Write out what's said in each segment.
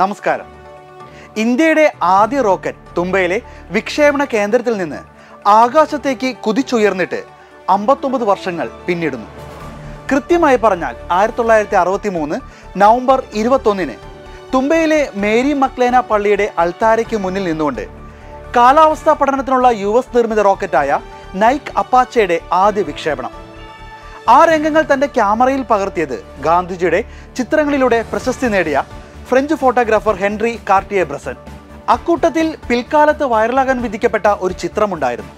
നമസ്കാരം. ഇന്ത്യയുടെ ആദ്യ റോക്കറ്റ് തുമ്പയിലെ വിക്ഷേപണ കേന്ദ്രത്തിൽ നിന്ന് ആകാശത്തേക്ക് കുതിച്ചുയർന്നിട്ട് 59 വർഷങ്ങൾ പിന്നിടുന്നു. കൃത്യമായി പറഞ്ഞാൽ 1963 നവംബർ 21-ന് തുമ്പയിലെ മേരി മക്ലേന പള്ളിയുടെ അൾത്താരയ്ക്ക് മുന്നിൽ നിന്നുകൊണ്ട് കാലാവസ്ഥാ പഠനത്തിനുള്ള US നിർമ്മിത റോക്കറ്റായ നൈക് അപ്പാച്ചയുടെ ആദ്യ വിക്ഷേപണം. ആ രംഗങ്ങൾ തൻ്റെ ക്യാമറയിൽ പകർത്തിയത് ഗാന്ധിജിയുടെ ചിത്രങ്ങളിലൂടെ പ്രശസ്തി നേടിയ French photographer Henri Cartier Bresson. അക്കൂട്ടത്തിൽ പിൽക്കാലത്ത് വൈറലാകാൻ വിധിക്കപ്പെട്ട ഒരു ചിത്രമുണ്ടായിരുന്നു.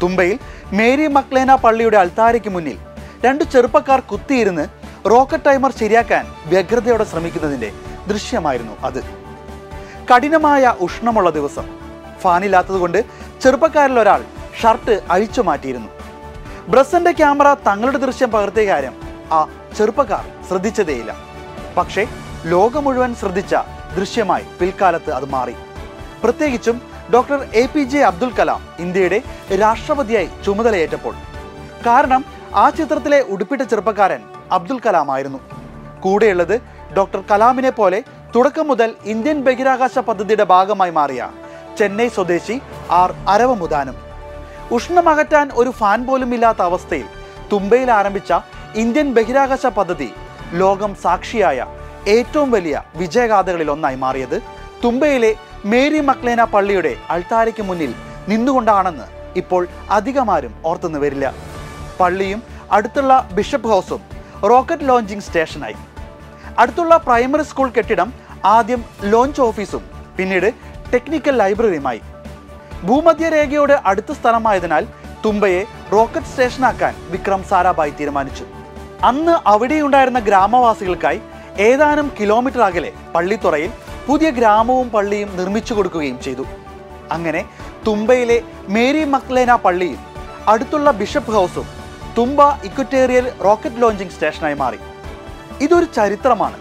തുമ്പയിൽ മേരി മക്ലേന പള്ളിയുടെ അൾത്താരയ്ക്ക് മുന്നിൽ 2 ചെറുപ്പക്കാർ കുത്തിയിരുന്ന് റോക്കറ്റ് ടൈമർ ശരിയാക്കാൻ വ്യഗ്രതയോടെ ശ്രമിക്കുന്നതിൻ്റെ ദൃശ്യമായിരുന്നു അത്. കഠിനമായ ഉഷ്ണമുള്ള ദിവസം, ഫാനില്ലാത്തതുകൊണ്ട് ചെറുപ്പക്കാരിൽ ഒരാൾ ഷർട്ട് അഴിച്ചു മാറ്റിയിരുന്നു. ബ്രസന്റെ ക്യാമറ തങ്ങളുടെ ദൃശ്യം പകർത്തിയ കാര്യം ആ ചെറുപ്പക്കാർ ശ്രദ്ധിച്ചതേയില്ല. പക്ഷേ ലോകം മുഴുവൻ ശ്രദ്ധിച്ച ദൃശ്യമായി പിൽക്കാലത്ത് അത് മാറി. പ്രത്യേകിച്ചും ഡോക്ടർ A.P.J. അബ്ദുൽ കലാം ഇന്ത്യയുടെ രാഷ്ട്രപതിയായി ചുമതലയേറ്റപ്പോൾ. കാരണം ആ ചിത്രത്തിലെ ഉടുപ്പിട്ട ചെറുപ്പക്കാരൻ അബ്ദുൽ കലാം ആയിരുന്നു. കൂടെയുള്ളത് ഡോക്ടർ കലാമിനെ പോലെ തുടക്കം മുതൽ ഇന്ത്യൻ ബഹിരാകാശ പദ്ധതിയുടെ ഭാഗമായി മാറിയ ചെന്നൈ സ്വദേശി R. അരവമുദാനും. ഉഷ്ണമകറ്റാൻ ഒരു ഫാൻ പോലും ഇല്ലാത്ത അവസ്ഥയിൽ തുമ്പയിൽ ആരംഭിച്ച ഇന്ത്യൻ ബഹിരാകാശ പദ്ധതി ലോകം സാക്ഷിയായ ഏറ്റവും വലിയ വിജയഗാഥകളിൽ ഒന്നായി മാറിയത് തുമ്പയിലെ മേരി മക്ലേന പള്ളിയുടെ അൾത്താരയ്ക്ക് മുന്നിൽ നിന്നുകൊണ്ടാണെന്ന് ഇപ്പോൾ അധികമാരും ഓർത്തെന്ന് വരില്ല. പള്ളിയും അടുത്തുള്ള ബിഷപ്പ് ഹൗസും റോക്കറ്റ് ലോഞ്ചിങ് സ്റ്റേഷനായി. അടുത്തുള്ള പ്രൈമറി സ്കൂൾ കെട്ടിടം ആദ്യം ലോഞ്ച് ഓഫീസും പിന്നീട് ടെക്നിക്കൽ ലൈബ്രറിയുമായി. ഭൂമധ്യരേഖയോട് അടുത്ത സ്ഥലമായതിനാൽ തുമ്പയെ റോക്കറ്റ് സ്റ്റേഷനാക്കാൻ വിക്രം സാരാഭായ് തീരുമാനിച്ചു. അന്ന് അവിടെയുണ്ടായിരുന്ന ഗ്രാമവാസികൾക്കായി ഏതാനും കിലോമീറ്റർ അകലെ പള്ളിത്തുറയിൽ പുതിയ ഗ്രാമവും പള്ളിയും നിർമ്മിച്ചു കൊടുക്കുകയും ചെയ്തു. അങ്ങനെ തുമ്പയിലെ മേരി മക്ലേന പള്ളിയും അടുത്തുള്ള ബിഷപ്പ് ഹൗസും തുമ്പ ഇക്വറ്റേറിയൽ റോക്കറ്റ് ലോഞ്ചിങ് സ്റ്റേഷനായി മാറി. ഇതൊരു ചരിത്രമാണ്,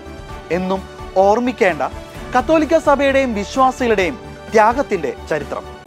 എന്നും ഓർമ്മിക്കേണ്ട കത്തോലിക്ക സഭയുടെയും വിശ്വാസികളുടെയും ത്യാഗത്തിൻ്റെ ചരിത്രം.